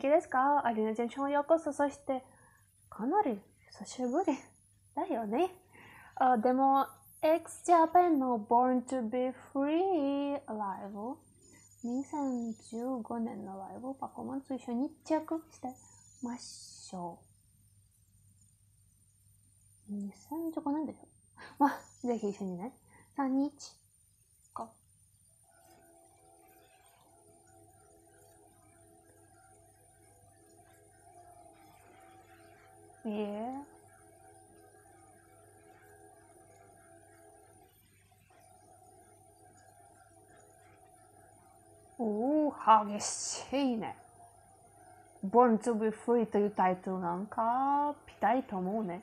元気ですか？アリーナジェンションようこそ。そしてかなり久しぶりだよね。でも X JAPAN の Born to be Free ライブ、2015年のライブパフォーマンス一緒にチェックしてましょう。2015年でしょ、まあ、ぜひ一緒にね3日かおー、激しいね。Born to be free というタイトルなんかぴったりと思うね。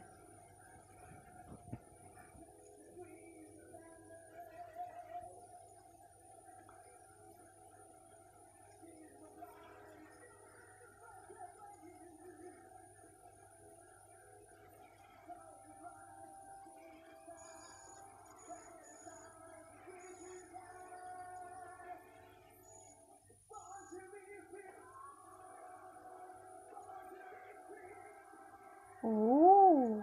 おー、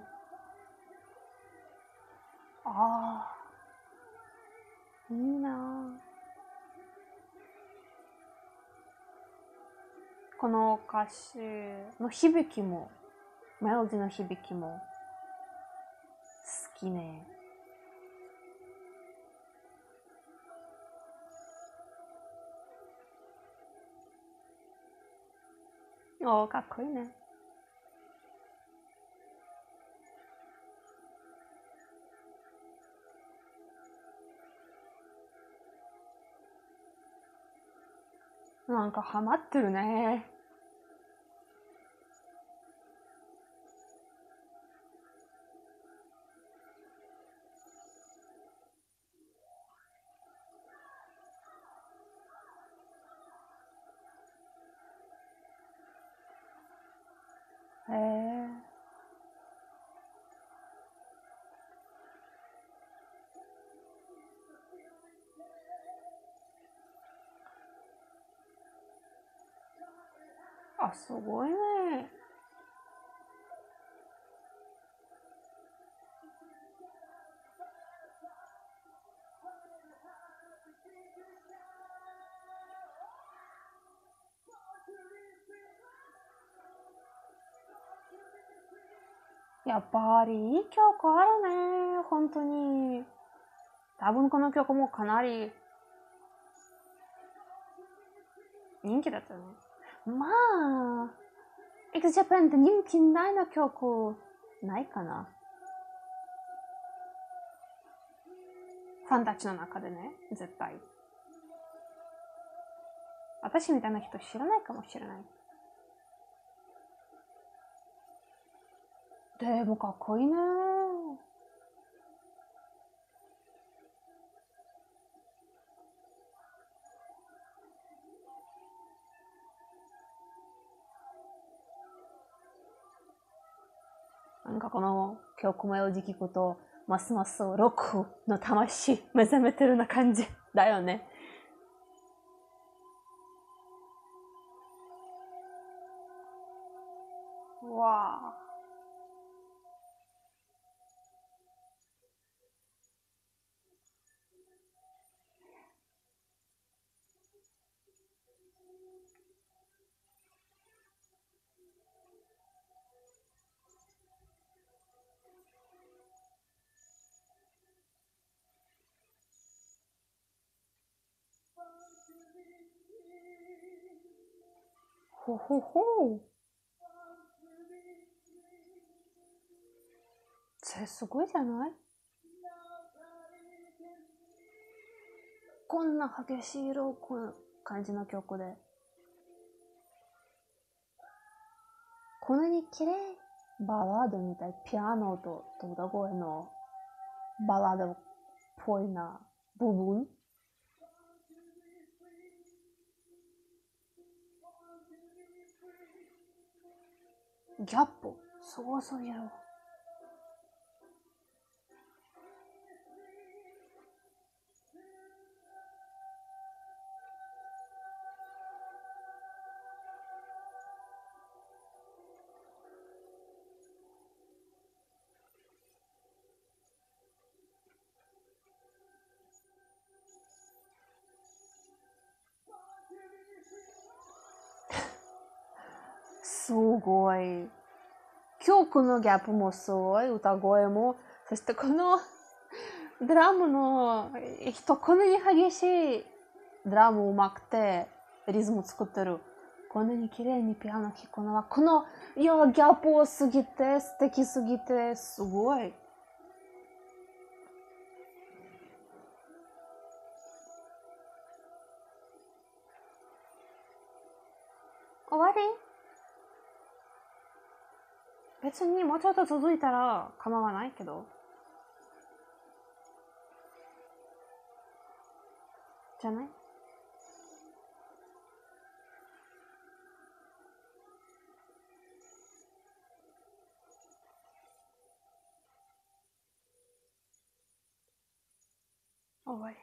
あー、いいな。この歌詞の響きもメロディの響きも好きね。おー、かっこいいね。なんかハマってるね。へえ。あ、すごいね。やっぱりいい曲あるね、本当に。多分この曲もかなり人気だったね。まあ、X JAPAN って人気ないの曲ないかな。ファンたちの中でね、絶対。私みたいな人知らないかもしれない。でもかっこいいね。なんかこの曲メロディ聞くとますますロックの魂目覚めてるな感じだよね。うわあ。ほほほう。それすごいじゃない？こんな激しいロック感じの曲で、こんなに綺麗バラードみたい、ピアノと歌声のバラードっぽいな部分。ギャップすごすぎる。すごい。曲のギャップもすごい、歌声も、そしてこのドラムの人、こんなに激しいドラムうまくてリズム作ってる。こんなに綺麗にピアノ弾くのは、このいやギャップをすぎて素敵すぎてすごい。終わり？別にもうちょっと続いたら構わないけど。じゃない？終わり。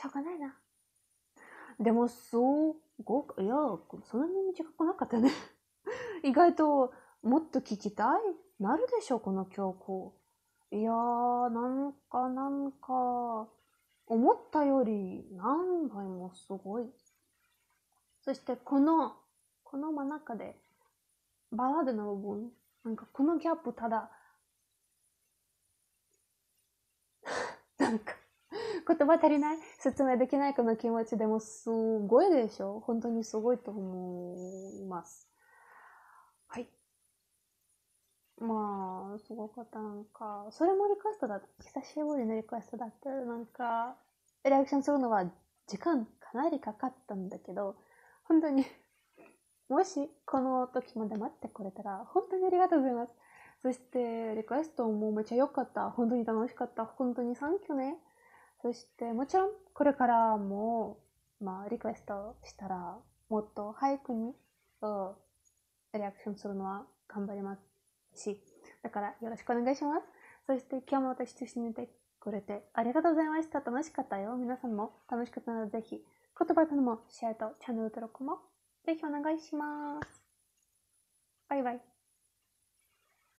しょうがないな。でもそうごく、いやそんなに短くなかったね意外ともっと聴きたいなるでしょこの曲。いやーなんか思ったより何倍もすごい。そしてこの真ん中でバラードの部分、なんかこのギャップただなんか言葉足りない、説明できないこの気持ち。でもすごいでしょ、本当にすごいと思います。はい、まあすごかった。なんかそれもリクエストだ、久しぶりのリクエストだった。なんかリアクションするのは時間かなりかかったんだけど、本当にもしこの時まで待ってくれたら本当にありがとうございます。そしてリクエストもめっちゃ良かった、本当に楽しかった、本当にサンキューね。そしてもちろんこれからも、まあ、リクエストしたらもっと早くにリアクションするのは頑張りますし、だからよろしくお願いします。そして今日も私と一緒にいてくれてありがとうございました。楽しかったよ。皆さんも楽しかったので、ぜひ言葉とのもシェアとチャンネル登録もぜひお願いします。バイバイ。